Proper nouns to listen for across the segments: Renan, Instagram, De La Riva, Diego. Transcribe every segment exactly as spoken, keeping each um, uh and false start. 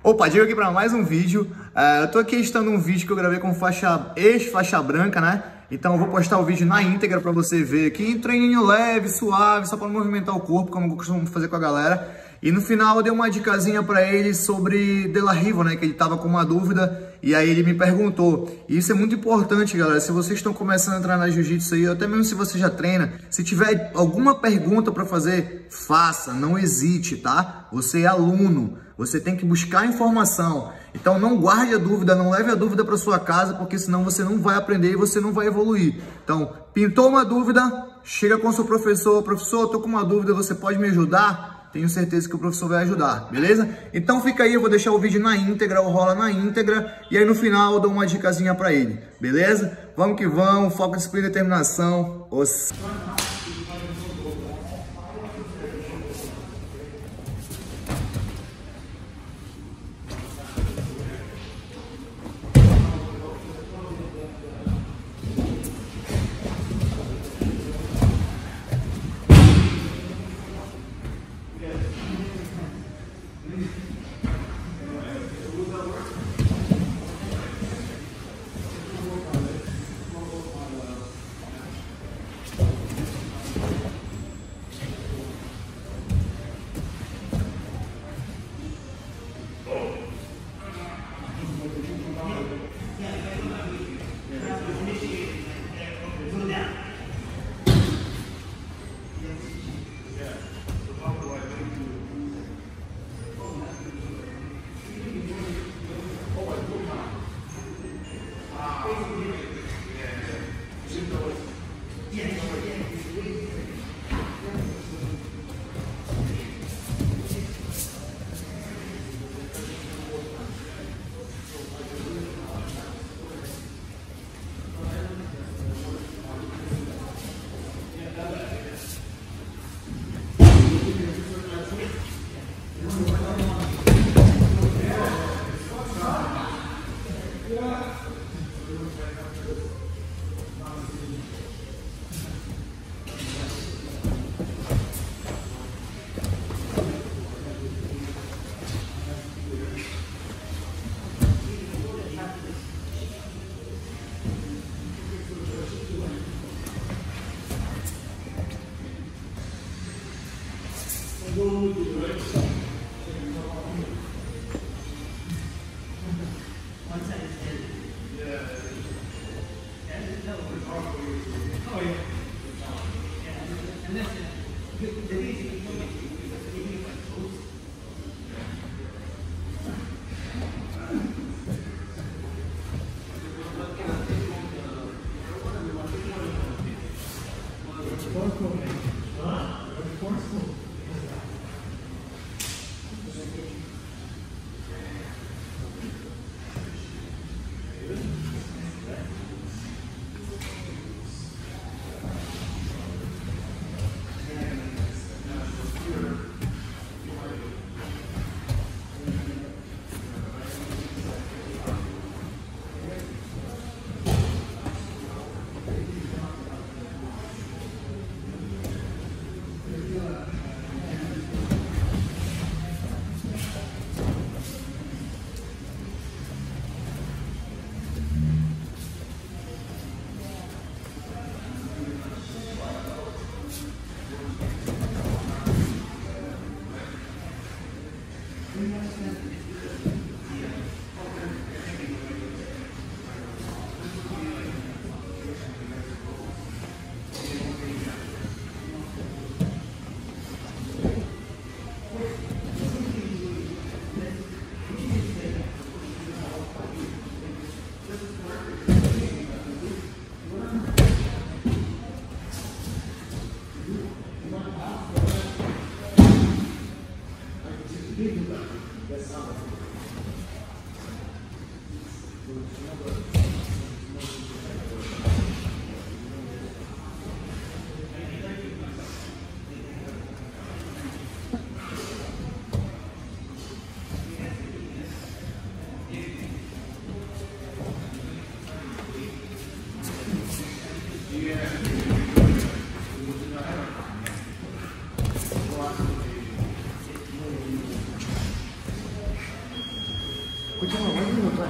Opa, Diego aqui para mais um vídeo. Uh, eu tô aqui editando um vídeo que eu gravei com faixa ex-faixa branca, né? Então eu vou postar o vídeo na íntegra para você ver aqui. Um treininho leve, suave, só para movimentar o corpo, como eu costumo fazer com a galera. E no final eu dei uma dicasinha para ele sobre De La Riva, né? Que ele tava com uma dúvida e aí ele me perguntou. E isso é muito importante, galera. Se vocês estão começando a entrar na jiu-jitsu aí, até mesmo se você já treina, se tiver alguma pergunta para fazer, faça, não hesite, tá? Você é aluno. Você tem que buscar informação. Então não guarde a dúvida, não leve a dúvida para sua casa, porque senão você não vai aprender e você não vai evoluir. Então, pintou uma dúvida, chega com seu professor. Professor, eu tô com uma dúvida, você pode me ajudar? Tenho certeza que o professor vai ajudar, beleza? Então fica aí, eu vou deixar o vídeo na íntegra, o rola na íntegra, e aí no final eu dou uma dicasinha para ele, beleza? Vamos que vamos, foco, disciplina e determinação. Os... Continua, mais um minuto, vai.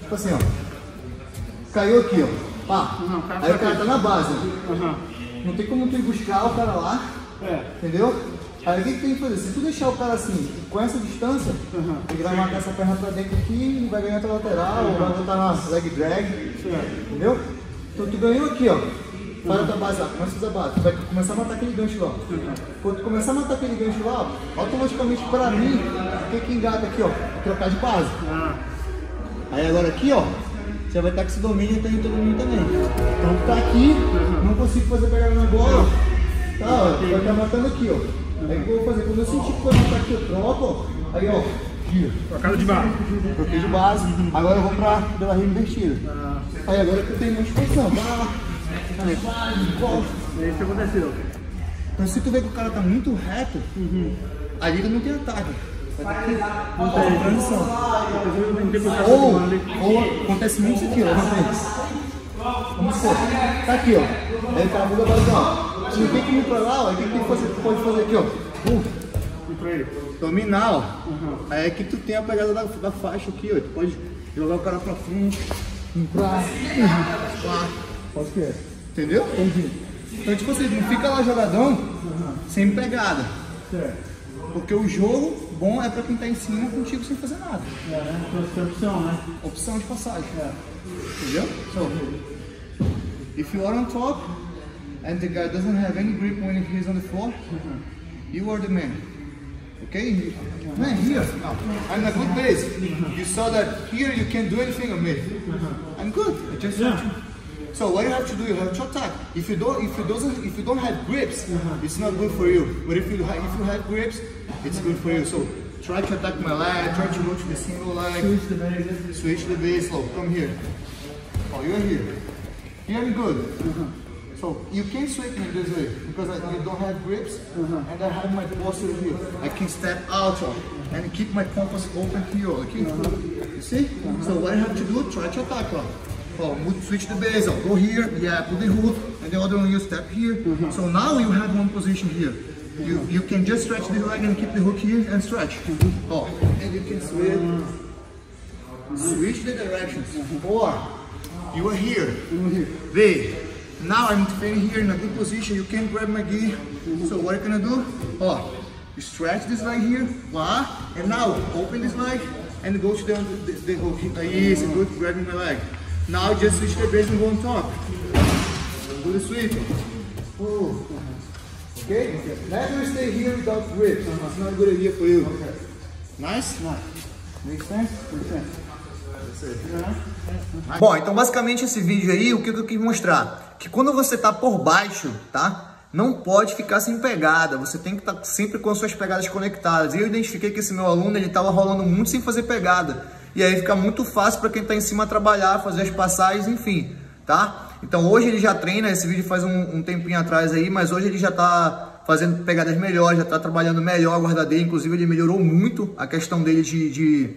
Tipo assim, ó. Caiu aqui, ó. Pá. Não, caiu. Aí o cara tá na base. Uhum. Não tem como tu ir buscar o cara lá. É. Entendeu? Aí o que, que tem que fazer? Se tu deixar o cara assim, com essa distância, uhum, ele vai marcar essa perna pra dentro aqui e vai ganhar tua lateral, uhum, ou vai botar na leg drag. Uhum. Entendeu? Então tu ganhou aqui, ó. Para da base, começa a usar base, tu vai começar a matar aquele gancho lá. Uhum. Quando tu começar a matar aquele gancho lá, automaticamente pra mim, o que que engata aqui, ó? Trocar de base. Ah. Aí agora aqui, ó, você vai estar com esse domínio e tá em todo mundo também. Então tu tá aqui, uhum, não consigo fazer pegar na bola, tá, ó, tu vai estar matando aqui, ó. Uhum. Aí o que eu vou fazer? Quando eu sentir que for matar aqui, eu troco, ó, aí ó, gira. Trocado de base. Troquei de base, agora eu vou pra De La Riva invertida. Ah. Aí agora que eu tenho uma disposição, tá? É isso que aconteceu. Então se tu vê que o cara tá muito reto, uhum, a liga não tem ataque. Não tem transição. Ou acontece muito isso aqui, ó. Vamos supor. Tá aqui, ó. Aí o cara muda a base, ó. Se não tem que ir pra lá, ó, o que você pode fazer aqui, ó? Um. Dominar, ó. Uhum. Aí aqui tu tem a pegada da, da faixa aqui, ó. Tu pode jogar o cara pra frente. Um pra. Pode que é. Entendeu? Entendi. Então tipo assim, não fica lá jogadão, uhum, sem pegada. Certo. Porque o jogo bom é pra quem tá em cima contigo sem fazer nada. É, né? Então, é opção, né? Opção de passagem. É. Entendeu? So, if you are on top and the guy doesn't have any grip when he's on the floor, uhum, you are the man. Okay? Uhum. Man, here. No. I'm a good base. Uhum. You saw that here you can't do anything on me. Uhum. I'm good. I just yeah. want to. So what you have to do, you have to attack. If you don't, if you doesn't, if you don't have grips, uh-huh, it's not good for you. But if you have, if you have grips, it's good for you. So try to attack my leg, try to go to the single leg. Switch the base. Switch the base. Look, come here. Oh, you're here. You're good. Uh-huh. So you can switch me this way because I you don't have grips, uh-huh, and I have my posture here. I can step out of and keep my compass open here. Okay? Uh-huh. You see? Uh-huh. So what I have to do, try to attack. Look. Oh, switch the base, oh, go here, yeah, put the hook, and the other one you step here. Mm-hmm. So now you have one position here. You, you can just stretch the leg and keep the hook here and stretch. Mm-hmm. Oh, and you can switch, mm-hmm, switch the directions. Mm-hmm. Or you are here. Mm-hmm. They, now I'm standing here in a good position, you can grab my gi. Mm-hmm. So what are you gonna do? Oh, you stretch this leg here, blah, and now open this leg and go to the, the, the hook. Oh, yes, good, grabbing my leg. Now just switch the base and go on top. Do the sweep. Oh. Okay? Okay. Never stay here without grip. Uh-huh. It's not a good idea for you. Okay. Nice? Nice. Makes sense? Makes sense. Uh-huh. Bom, então basicamente esse vídeo aí, o que eu quis mostrar? Que quando você tá por baixo, tá? Não pode ficar sem pegada, você tem que estar tá sempre com as suas pegadas conectadas. E eu identifiquei que esse meu aluno, ele estava rolando muito sem fazer pegada. E aí fica muito fácil para quem está em cima trabalhar, fazer as passagens, enfim, tá? Então hoje ele já treina, esse vídeo faz um, um tempinho atrás aí, mas hoje ele já está fazendo pegadas melhores, já está trabalhando melhor a guarda dele. Inclusive ele melhorou muito a questão dele de... de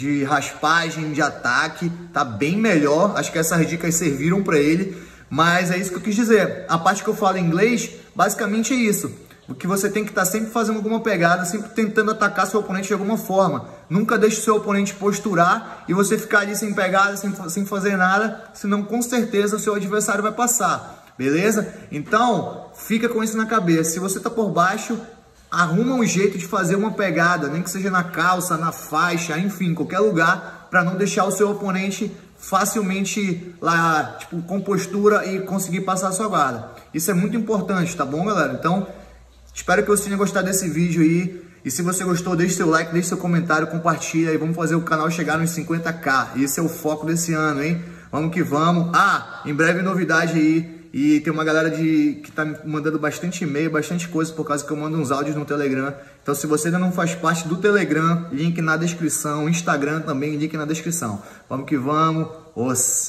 de raspagem, de ataque, tá bem melhor. Acho que essas dicas serviram para ele, mas é isso que eu quis dizer. A parte que eu falo em inglês, basicamente é isso. O que você tem que estar tá sempre fazendo alguma pegada, sempre tentando atacar seu oponente de alguma forma. Nunca deixe seu oponente posturar e você ficar ali sem pegada, sem, sem fazer nada, senão com certeza o seu adversário vai passar, beleza? Então, fica com isso na cabeça. Se você está por baixo, arruma um jeito de fazer uma pegada, nem que seja na calça, na faixa, enfim, qualquer lugar, para não deixar o seu oponente facilmente lá, tipo, com postura e conseguir passar a sua guarda. Isso é muito importante, tá bom, galera? Então, espero que você tenha gostado desse vídeo aí. E se você gostou, deixe seu like, deixe seu comentário, compartilha e vamos fazer o canal chegar nos cinquenta K. Esse é o foco desse ano, hein? Vamos que vamos. Ah, em breve novidade aí. E tem uma galera de, que tá me mandando bastante e-mail, bastante coisa, por causa que eu mando uns áudios no Telegram. Então, se você ainda não faz parte do Telegram, link na descrição. Instagram também, link na descrição. Vamos que vamos. Os.